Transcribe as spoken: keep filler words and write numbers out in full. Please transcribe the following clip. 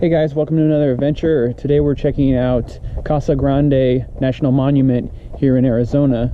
Hey guys, welcome to another adventure. Today we're checking out Casa Grande National Monument here in Arizona.